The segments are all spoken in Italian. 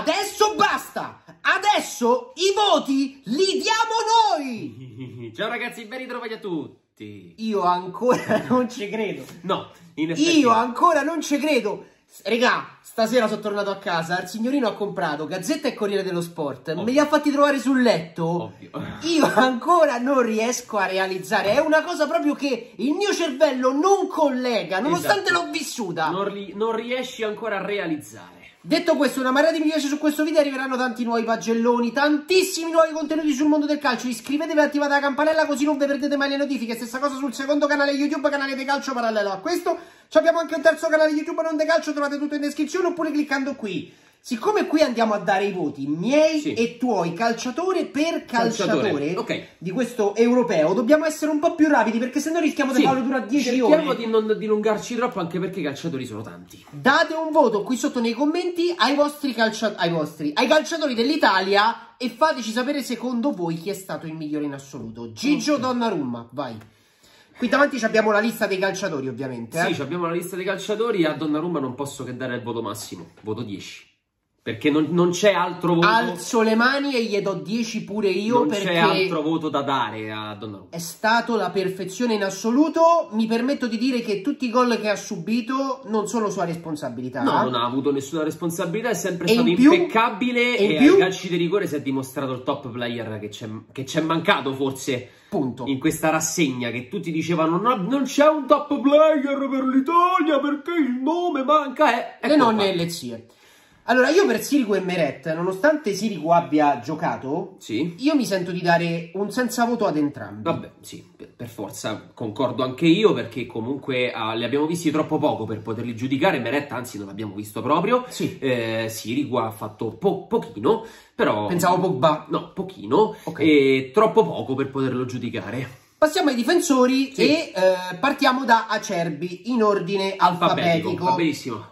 Adesso basta! Adesso i voti li diamo noi! Ciao ragazzi, ben ritrovati a tutti! Io ancora non ci credo! No, in effetti... Io ancora non ci credo! Regà, stasera sono tornato a casa, il signorino ha comprato Gazzetta e Corriere dello Sport, ovvio. Me li ha fatti trovare sul letto, ovvio. Io ancora non riesco a realizzare, è una cosa proprio che il mio cervello non collega, nonostante esatto. L'ho vissuta. Non riesci ancora a realizzare. Detto questo, una marea di mi piace su questo video, arriveranno tanti nuovi pagelloni, tantissimi nuovi contenuti sul mondo del calcio, iscrivetevi e attivate la campanella così non vi perdete mai le notifiche, stessa cosa sul secondo canale YouTube, canale De Calcio parallelo a questo, abbiamo anche un terzo canale YouTube non De Calcio, trovate tutto in descrizione oppure cliccando qui. Siccome qui andiamo a dare i voti miei sì. E tuoi, calciatore per calciatore okay. Di questo europeo, dobbiamo essere un po' più rapidi perché sennò rischiamo sì. Di farlo durare 10 ore. Cerchiamo di non dilungarci troppo anche perché i calciatori sono tanti. Date un voto qui sotto nei commenti ai calciatori dell'Italia e fateci sapere secondo voi chi è stato il migliore in assoluto. Gigio okay. Donnarumma, vai. Qui davanti abbiamo la lista dei calciatori ovviamente. Sì, abbiamo la lista dei calciatori, a Donnarumma non posso che dare il voto massimo, voto 10. Perché non c'è altro voto. Alzo le mani e gli do 10 pure io. Non c'è altro voto da dare a Donnarumma. È stato la perfezione in assoluto. Mi permetto di dire che tutti i gol che ha subito non sono sua responsabilità. No, non ha avuto nessuna responsabilità. È sempre stato impeccabile. E ai calci di rigore si è dimostrato il top player che c'è mancato forse. Punto. In questa rassegna che tutti dicevano non c'è un top player per l'Italia perché il nome manca. Le nonne e le zie. Allora, io per Sirigu e Meret, nonostante Sirigu abbia giocato, sì. Io mi sento di dare un senza voto ad entrambi. Vabbè, sì, per forza, concordo anche io, perché comunque li abbiamo visti troppo poco per poterli giudicare. Meret, anzi, non l'abbiamo visto proprio. Sì. Sirigu ha fatto pochino, però... Pensavo Pogba. No, pochino, okay. E troppo poco per poterlo giudicare. Passiamo ai difensori sì. E partiamo da Acerbi in ordine alfabetico.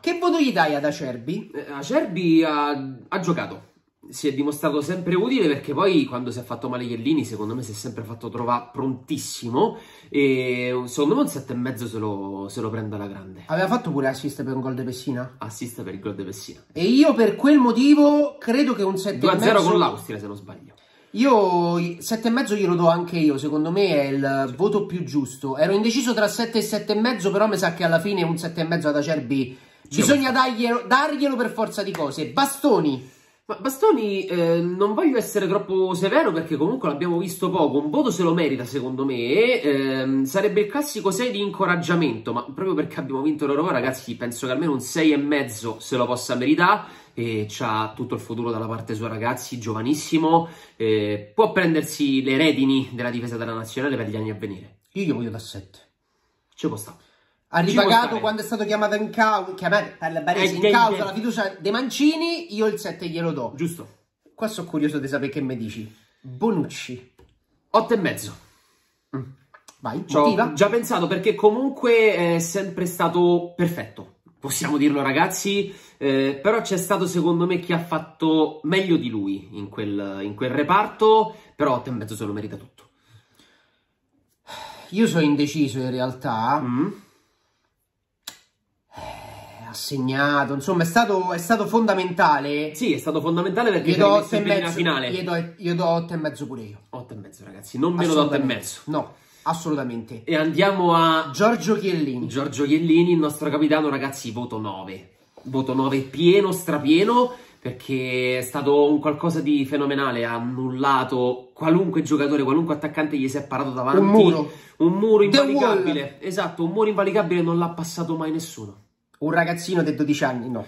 Che voto gli dai ad Acerbi? Acerbi ha giocato, si è dimostrato sempre utile perché poi quando si è fatto male Chiellini secondo me si è sempre fatto trovare prontissimo e secondo me un 7,5 se lo prende alla grande. Aveva fatto pure assist per un gol di Pessina? Assist per il gol di Pessina. E io per quel motivo credo che un 7,5... 2-0 con l'Austria se non sbaglio. Io 7,5 glielo do anche io, secondo me è il voto più giusto. Ero indeciso tra 7 e 7,5, però mi sa che alla fine un 7,5 ad Acerbi bisogna darglielo per forza di cose. Bastoni. Ma Bastoni non voglio essere troppo severo perché comunque l'abbiamo visto poco, un voto se lo merita secondo me, sarebbe il classico 6 di incoraggiamento, ma proprio perché abbiamo vinto l'Europa ragazzi penso che almeno un 6,5 se lo possa meritare e c'ha tutto il futuro dalla parte sua ragazzi, giovanissimo, può prendersi le redini della difesa della nazionale per gli anni a venire. Io gli voglio da 7. Ci può stare. Ha ripagato quando è stato chiamato in causa la fiducia dei Mancini, io il 7 glielo do. Giusto. Qua sono curioso di sapere che mi dici. Bonucci. 8,5. Vai, ho già pensato perché comunque è sempre stato perfetto. Possiamo dirlo ragazzi, però c'è stato secondo me chi ha fatto meglio di lui in quel reparto, però 8,5 se lo merita tutto. Io sono indeciso in realtà. Segnato, insomma è stato fondamentale. Sì, è stato fondamentale perché gli do 8,5 finale. Io do 8,5 pure io. 8,5 ragazzi, non meno da 8,5. No, assolutamente. E andiamo a Giorgio Chiellini. Giorgio Chiellini, il nostro capitano ragazzi, voto 9. Voto 9 pieno, strapieno, perché è stato un qualcosa di fenomenale, ha annullato qualunque giocatore, qualunque attaccante gli si è parato davanti. Un muro invalicabile. Esatto, un muro invalicabile, non l'ha passato mai nessuno. Un ragazzino di 12 anni, no,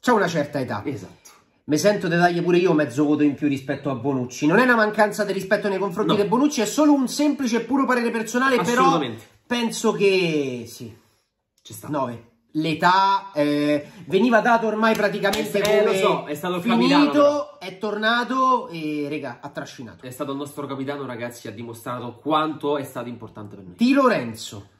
c'ha una certa età. Esatto. Mi sento di dargli pure io mezzo voto in più rispetto a Bonucci. Non è una mancanza di rispetto nei confronti di Bonucci, è solo un semplice e puro parere personale, però penso che sì. Ci sta. 9. L'età veniva dato ormai praticamente come lo so, è stato finito, capitano, è tornato e regà, ha trascinato. È stato il nostro capitano, ragazzi, ha dimostrato quanto è stato importante per noi. Di Lorenzo.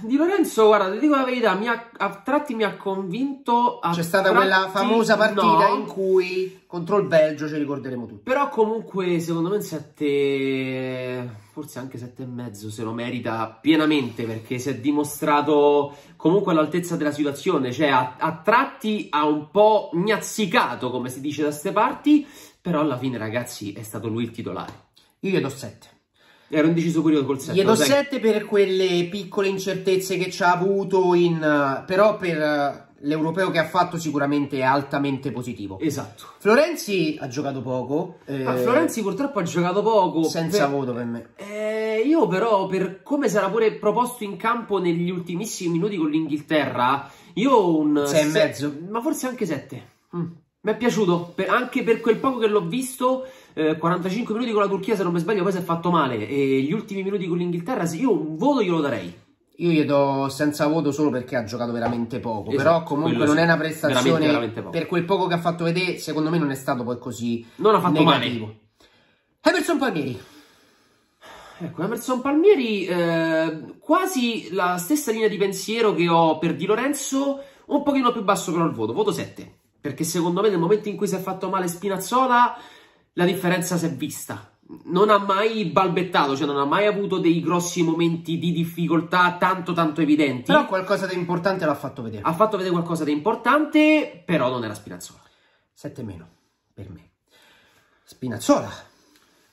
Di Lorenzo, guarda, ti dico la verità, a tratti mi ha convinto. C'è stata quella famosa partita in cui contro il Belgio, ce ricorderemo tutti. Però comunque secondo me un 7, forse anche 7,5 se lo merita pienamente, perché si è dimostrato comunque all'altezza della situazione. Cioè a tratti ha un po' gnazzicato, come si dice da ste parti, però alla fine ragazzi è stato lui il titolare. Io gli do 7. Era un deciso periodo col 7. Gli do 7 per quelle piccole incertezze che ci ha avuto, però per l'europeo che ha fatto sicuramente è altamente positivo. Esatto. Florenzi ha giocato poco. Florenzi purtroppo ha giocato poco. Senza voto per me. Io però, per come sarà pure proposto in campo negli ultimissimi minuti con l'Inghilterra, io un 6,5. Ma forse anche 7. Mi è piaciuto, anche per quel poco che l'ho visto. 45 minuti con la Turchia, se non mi sbaglio, poi si è fatto male, e gli ultimi minuti con l'Inghilterra, se io un voto glielo darei. Io gli do senza voto solo perché ha giocato veramente poco, esatto, però comunque non è una prestazione veramente poco. Per quel poco che ha fatto vedere, secondo me non è stato poi così non ha fatto negativo. Male. Emerson Palmieri. Ecco, Emerson Palmieri, quasi la stessa linea di pensiero che ho per Di Lorenzo, un pochino più basso però il voto, voto 7, perché secondo me nel momento in cui si è fatto male Spinazzola la differenza si è vista, non ha mai balbettato, cioè non ha mai avuto dei grossi momenti di difficoltà tanto evidenti. Però qualcosa di importante l'ha fatto vedere. Ha fatto vedere qualcosa di importante, però non era Spinazzola. 7 meno, per me. Spinazzola.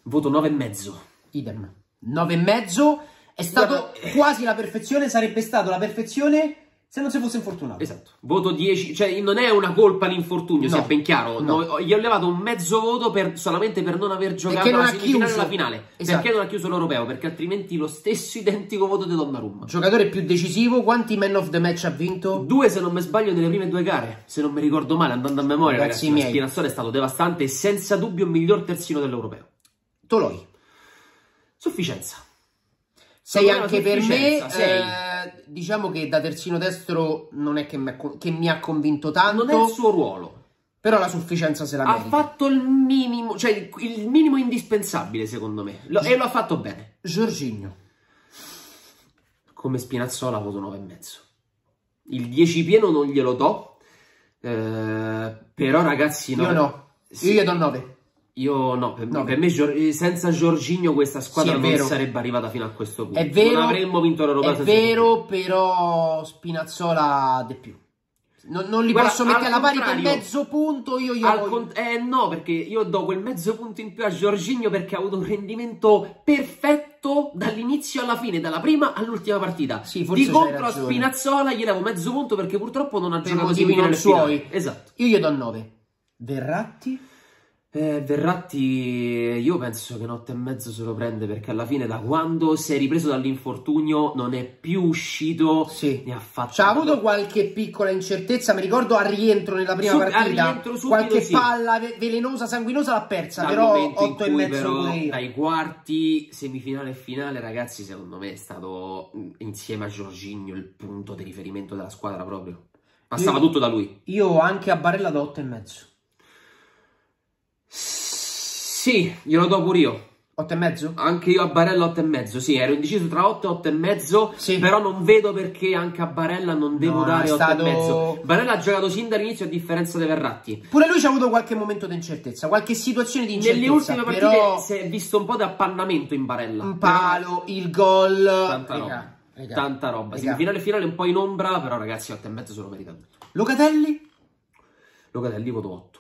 Voto 9,5. Idem. 9,5 è stato quasi la perfezione, sarebbe stato la perfezione se non si fosse infortunato. Esatto. Voto 10, cioè non è una colpa l'infortunio, sia ben chiaro. No. Gli ho levato un mezzo voto solamente per non aver giocato la semifinale alla finale. Esatto. Perché non ha chiuso l'Europeo, perché altrimenti lo stesso identico voto di Donnarumma. Giocatore più decisivo, quanti man of the match ha vinto? 2 se non mi sbaglio nelle prime 2 gare, se non mi ricordo male, andando a memoria. Ragazzi miei, la Spinazzola è stato devastante e senza dubbio il miglior terzino dell'Europeo. Toloi. Sufficienza. 6 anche per me. 6. Diciamo che da terzino destro non è che mi ha convinto tanto. Non è il suo ruolo. Però la sufficienza se la merita. Ha fatto il minimo, cioè il minimo indispensabile secondo me. E lo ha fatto bene. Jorginho. Come Spinazzola voto 9,5. Il 10 pieno non glielo do. Però ragazzi... Io no. Sì. Io gli do 9. Io no, per me senza Jorginho questa squadra non sarebbe arrivata fino a questo punto. È vero, non avremmo vinto l'Europa. È vero, però Spinazzola di più. Non li posso mettere alla pari per mezzo punto. No, perché io do quel mezzo punto in più a Jorginho perché ha avuto un rendimento perfetto dall'inizio alla fine, dalla prima all'ultima partita. Sì, forse di contro a Spinazzola gli levo mezzo punto perché purtroppo non ha giocato di fine nel suoi. Esatto. Io gli do 9. Verratti? Verratti io penso che 8,5 se lo prende, perché alla fine da quando si è ripreso dall'infortunio non è più uscito. Sì. Ne ha fatto. C'ha avuto qualche piccola incertezza, mi ricordo al rientro nella prima partita, subito, qualche palla velenosa, sanguinosa l'ha persa, però 8,5 dai quarti, semifinale e finale ragazzi secondo me è stato insieme a Jorginho il punto di riferimento della squadra proprio. Passava tutto da lui. Io anche a Barella da 8,5. Sì, glielo do pure io. 8,5? Anche io a Barella 8,5. Sì, ero indeciso tra 8 e 8,5. Sì. Però non vedo perché anche a Barella non devo dare 8,5. Barella ha giocato sin dall'inizio a differenza dei Verratti. Pure lui c'ha avuto qualche momento di incertezza, qualche situazione di incertezza. Nelle ultime partite però... si è visto un po' di appannamento in Barella. Un palo, il gol. Tanta roba. Sì, finale un po' in ombra, però ragazzi 8,5 se lo merita. Locatelli? Locatelli voto 8.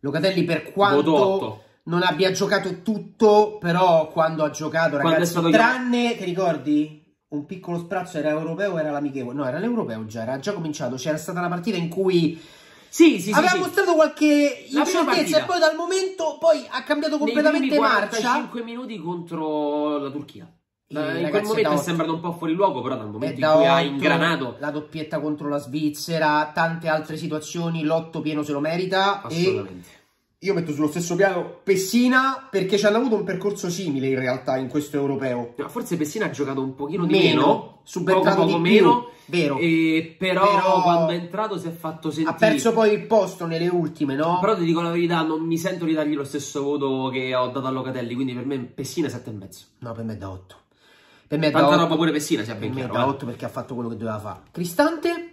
Locatelli per quanto non abbia giocato tutto, però quando ha giocato ragazzi, tranne, ti ricordi? Un piccolo sprazzo, era europeo, era l'amichevole, no era l'europeo già, era già cominciato, c'era stata una partita in cui aveva mostrato qualche incertezza e poi dal momento ha cambiato completamente marcia. 45 minuti contro la Turchia. In quel momento è sembrato un po' fuori luogo, però dal momento in cui ha ingranato la doppietta contro la Svizzera, tante altre situazioni, l'8 pieno se lo merita. Assolutamente. Io metto sullo stesso piano Pessina, perché ci hanno avuto un percorso simile in realtà in questo europeo. No, forse Pessina ha giocato un pochino di meno, poco meno, vero. Però quando è entrato si è fatto sentire. Ha perso poi il posto nelle ultime, no? Però ti dico la verità, non mi sento di dargli lo stesso voto che ho dato a Locatelli, quindi per me Pessina è 7,5. No, per me è da 8. Per me è tanta da 8. Roba pure Pessina, cioè, per me è da 8 perché ha fatto quello che doveva fare. Cristante?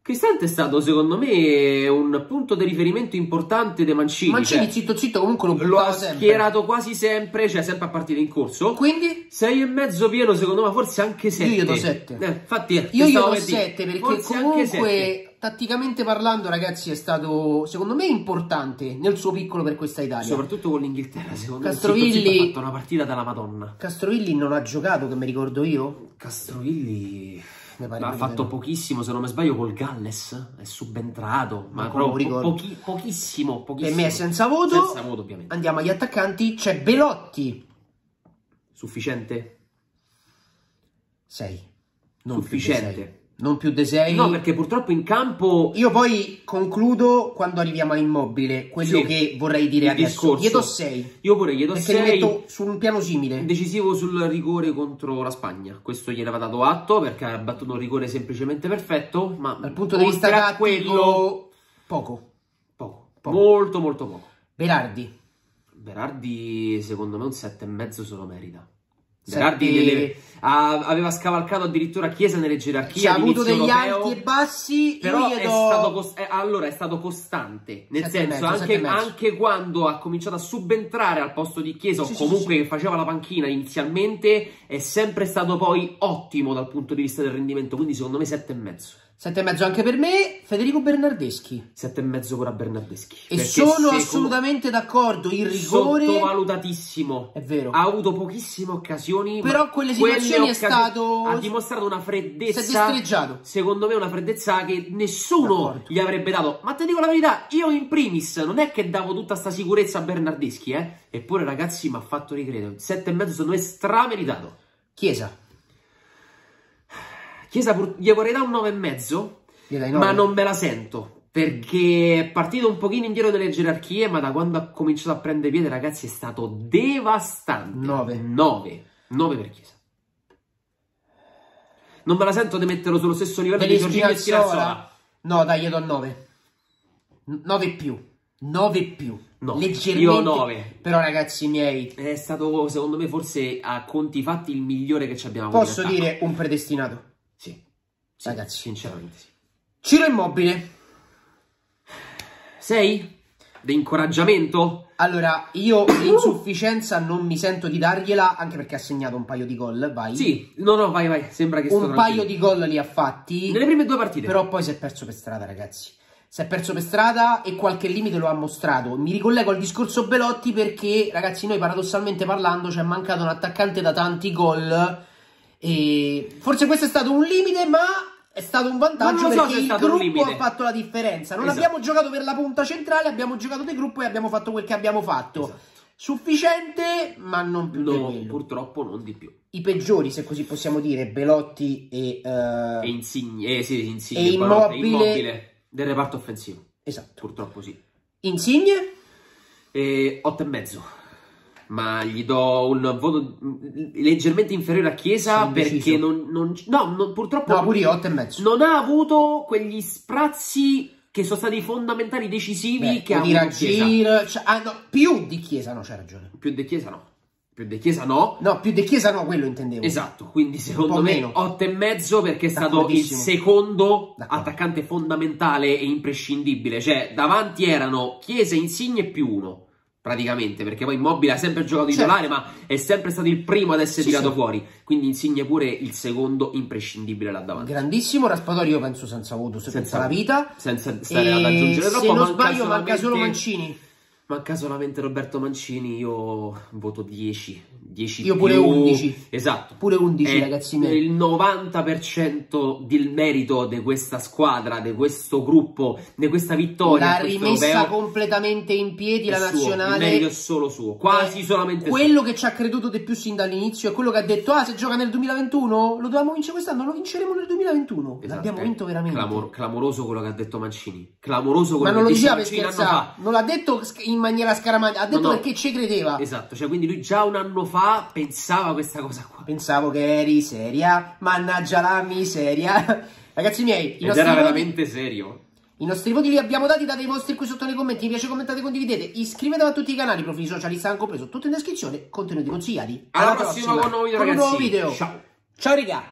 Cristante è stato, secondo me, un punto di riferimento importante dei Mancini. Mancini, cioè, zitto zitto, comunque lo buttava sempre. Lo ha schierato quasi sempre, cioè sempre a partire in corso. Quindi? 6,5 pieno, secondo me, forse anche 7. Io do 7. Infatti, io do 7 perché forse comunque, tatticamente parlando, ragazzi, è stato, secondo me, importante nel suo piccolo per questa Italia. Soprattutto con l'Inghilterra, secondo Castrovilli, me. Castrovilli ha fatto una partita dalla Madonna. Castrovilli non ha giocato, che mi ricordo io. Castrovilli... ha fatto pochissimo, se non mi sbaglio, col Galles è subentrato, ma proprio pochissimo. Per me è senza voto. Senza voto, ovviamente. Andiamo agli attaccanti. C'è Belotti. Sufficiente? 6. Sufficiente. Non più di 6. No, perché purtroppo in campo... Io poi concludo quando arriviamo a Immobile, quello sì, che vorrei dire adesso. Gli do 6. Io pure gli do 6. Perché li metto su un piano simile. Decisivo sul rigore contro la Spagna. Questo gliene va dato atto, perché ha battuto un rigore semplicemente perfetto, ma dal punto di vista tattico, quello... Poco. Molto, molto poco. Berardi. Berardi, secondo me, un 7,5 se lo merita. Berardi aveva scavalcato addirittura Chiesa nelle gerarchie. Ha avuto degli alti e bassi. Però è stato, allora, è stato costante. Nel senso, anche quando ha cominciato a subentrare al posto di Chiesa, o comunque che faceva la panchina inizialmente, è sempre stato poi ottimo dal punto di vista del rendimento. Quindi secondo me 7,5. 7,5 anche per me. Federico Bernardeschi. 7,5 pure a Bernardeschi. E sono assolutamente d'accordo. Il rigore sottovalutatissimo. È vero. Ha avuto pochissime occasioni. Però quelle situazioni è stato... Ha dimostrato una freddezza. Si è distreggiato. Secondo me una freddezza che nessuno gli avrebbe dato. Ma ti dico la verità, io in primis non è che davo tutta sta sicurezza a Bernardeschi, eh. Eppure, ragazzi, mi ha fatto ricredere. 7,5 secondo me strameritato. Chiesa. Chiesa gli vorrei dare un 9,5, ma non me la sento, perché è partito un pochino indietro delle gerarchie, ma da quando ha cominciato a prendere piede, ragazzi, è stato devastante. 9 per Chiesa. Non me la sento di metterlo sullo stesso livello di Jorginho e Spinazzola. No, dai, io do 9. 9 più. No, leggermente, io 9. Però, ragazzi miei, è stato, secondo me, forse a conti fatti il migliore che ci abbiamo avuto. Posso dire un predestinato? Sì, ragazzi, sinceramente sì. Ciro Immobile. 6? Di incoraggiamento? Allora, io l'insufficienza non mi sento di dargliela, anche perché ha segnato un paio di gol, vai. Sì, no, vai, sembra che sto tranquillo. Un paio di gol li ha fatti. Nelle prime due partite. Però poi si è perso per strada, ragazzi. Si è perso per strada e qualche limite lo ha mostrato. Mi ricollego al discorso Belotti perché, ragazzi, noi paradossalmente parlando ci è mancato un attaccante da tanti gol. E forse questo è stato un limite, ma è stato un vantaggio, perché il gruppo ha fatto la differenza. Non abbiamo giocato per la punta centrale, abbiamo giocato di gruppo e abbiamo fatto quel che abbiamo fatto. Sufficiente, ma non più di quello. Purtroppo non di più. I peggiori, se così possiamo dire, Belotti e Insigne, Insigne, e Immobile del reparto offensivo. Esatto. Purtroppo sì. Insigne? 8,5. Ma gli do un voto leggermente inferiore a Chiesa perché purtroppo no, pure io 8,5. Non ha avuto quegli sprazzi che sono stati fondamentali, decisivi. Beh, che ha avuto Chiesa. Più di Chiesa, no, c'hai ragione. Più di Chiesa no, quello intendevo. Esatto, quindi secondo me 8,5 perché è stato il secondo attaccante fondamentale e imprescindibile. Cioè, davanti erano Chiesa, Insigne più uno. Praticamente, perché poi Immobile ha sempre giocato titolare, ma è sempre stato il primo ad essere tirato fuori. Quindi Insigne pure il secondo imprescindibile là davanti. Grandissimo. Raspadori, io penso senza voto, senza la vita. Senza stare ad aggiungere troppo. Se non sbaglio manca solo Mancini. Manca solamente Roberto Mancini, io voto 10. 10 io più. Pure 11. Esatto. Pure 11, ragazzi miei. Il 90% del merito di questa squadra, di questo gruppo, di questa vittoria. L'ha rimessa completamente in piedi la nazionale. Il merito è solo suo, quasi solamente quello suo. Che ci ha creduto di più sin dall'inizio è quello che ha detto, se gioca nel 2021, lo dovevamo vincere quest'anno, lo vinceremo nel 2021. Esatto, l'abbiamo vinto veramente. Clamoroso quello che ha detto Mancini. Clamoroso quello che ha detto Mancini. Ma non lo diceva per scherzare, non l'ha detto in maniera scaramantica, ha detto perché ci credeva. Esatto, cioè quindi lui già un anno fa pensava questa cosa qua. Pensavo che eri seria, mannaggia la miseria. Ragazzi miei, era veramente serio. I nostri voti li abbiamo dati, date i vostri qui sotto nei commenti, mi piace, commentate, condividete, iscrivetevi a tutti i canali, profili social, Instagram compreso, tutto in descrizione, contenuti consigliati. Alla prossima con un nuovo video, ciao raga.